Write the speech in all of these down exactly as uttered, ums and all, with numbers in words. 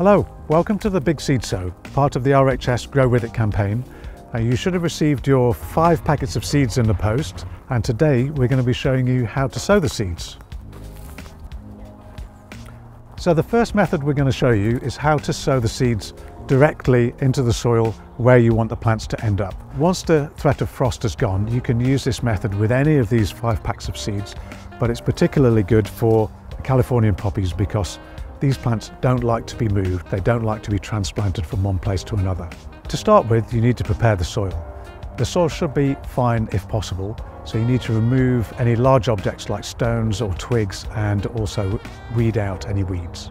Hello, welcome to the Big Seed Sow, part of the R H S Grow With It campaign. Uh, you should have received your five packets of seeds in the post, and today we're going to be showing you how to sow the seeds. So the first method we're going to show you is how to sow the seeds directly into the soil where you want the plants to end up. Once the threat of frost is gone, you can use this method with any of these five packs of seeds, but it's particularly good for Californian poppies because these plants don't like to be moved. They don't like to be transplanted from one place to another. To start with, you need to prepare the soil. The soil should be fine if possible, so you need to remove any large objects like stones or twigs and also weed out any weeds.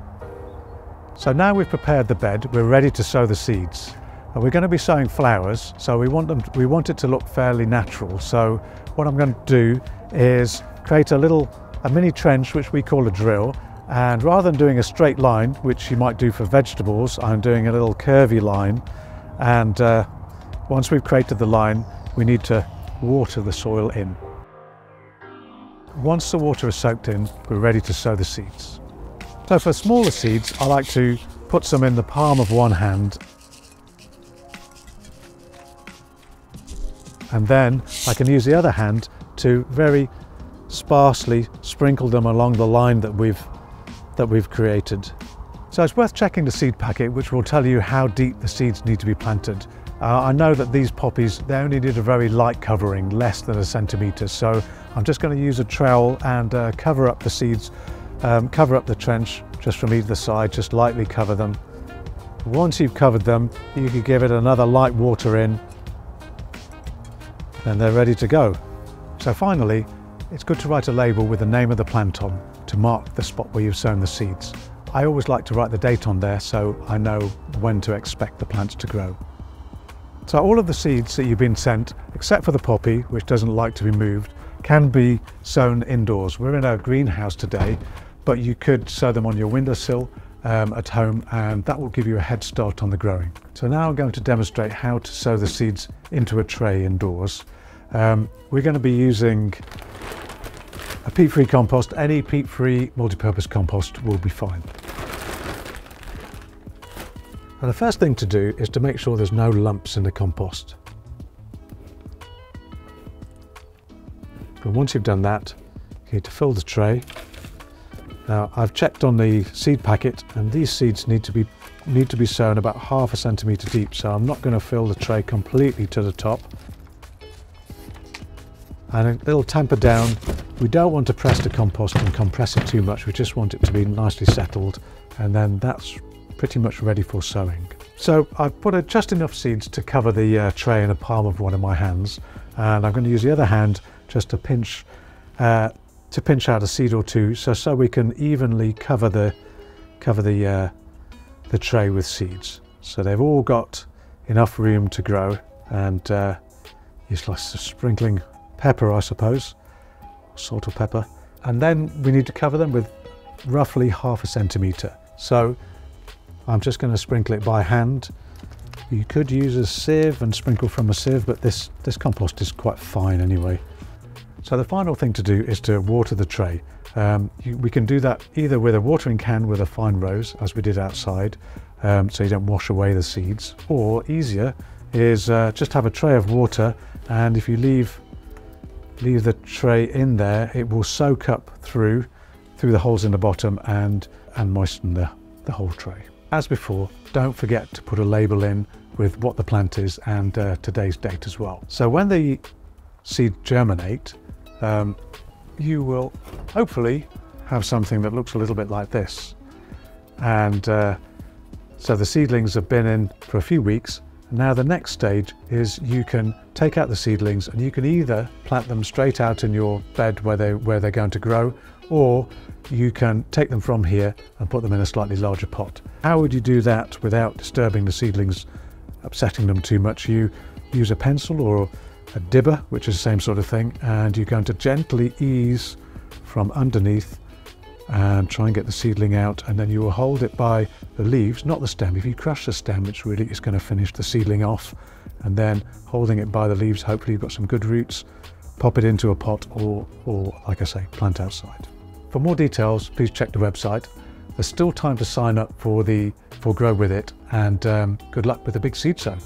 So now we've prepared the bed, we're ready to sow the seeds. And we're going to be sowing flowers, so we want them, we want it to look fairly natural. So what I'm going to do is create a little, a mini trench, which we call a drill. And rather than doing a straight line, which you might do for vegetables, I'm doing a little curvy line. And uh, once we've created the line, we need to water the soil in. Once the water is soaked in, we're ready to sow the seeds. So for smaller seeds, I like to put some in the palm of one hand, and then I can use the other hand to very sparsely sprinkle them along the line that we've, that we've created. So it's worth checking the seed packet, which will tell you how deep the seeds need to be planted. Uh, I know that these poppies, they only need a very light covering, less than a centimetre, so I'm just going to use a trowel and uh, cover up the seeds. Um, cover up the trench just from either side, just lightly cover them. Once you've covered them, you can give it another light water in, and they're ready to go. So finally, it's good to write a label with the name of the plant on to mark the spot where you've sown the seeds. I always like to write the date on there so I know when to expect the plants to grow. So all of the seeds that you've been sent, except for the poppy, which doesn't like to be moved, can be sown indoors. We're in a greenhouse today, but you could sow them on your windowsill um, at home, and that will give you a head start on the growing. So now I'm going to demonstrate how to sow the seeds into a tray indoors. Um, we're going to be using a peat-free compost. Any peat-free multi-purpose compost will be fine. And the first thing to do is to make sure there's no lumps in the compost. And once you've done that, you need to fill the tray. Now, I've checked on the seed packet, and these seeds need to be need to be sown about half a centimetre deep, so I'm not going to fill the tray completely to the top. And a little tamper down. We don't want to press the compost and compress it too much. We just want it to be nicely settled, and then that's pretty much ready for sowing. So I've put just enough seeds to cover the uh, tray in the palm of one of my hands, and I'm going to use the other hand just to pinch, uh, to pinch out a seed or two, so so we can evenly cover the cover the uh, the tray with seeds. So they've all got enough room to grow, and uh, use lots of sprinkling pepper, I suppose, salt or pepper, and then we need to cover them with roughly half a centimetre. So I'm just going to sprinkle it by hand. You could use a sieve and sprinkle from a sieve, but this this compost is quite fine anyway. So the final thing to do is to water the tray. Um, you, we can do that either with a watering can with a fine rose, as we did outside, um, so you don't wash away the seeds, or easier is uh, just have a tray of water, and if you leave, leave the tray in there, it will soak up through, through the holes in the bottom and, and moisten the, the whole tray. As before, don't forget to put a label in with what the plant is and uh, today's date as well. So when the seed germinate, Um, you will hopefully have something that looks a little bit like this. And uh, so the seedlings have been in for a few weeks. Now the next stage is you can take out the seedlings, and you can either plant them straight out in your bed where, they, where they're going to grow, or you can take them from here and put them in a slightly larger pot. How would you do that without disturbing the seedlings, upsetting them too much? You use a pencil or a dibber, which is the same sort of thing, and you're going to gently ease from underneath and try and get the seedling out, and then you will hold it by the leaves, not the stem. If you crush the stem, it's really it's going to finish the seedling off, and then holding it by the leaves, hopefully you've got some good roots, pop it into a pot or, or like I say, plant outside. For more details, please check the website. There's still time to sign up for the for Grow With It, and um, good luck with the Big Seed Sow.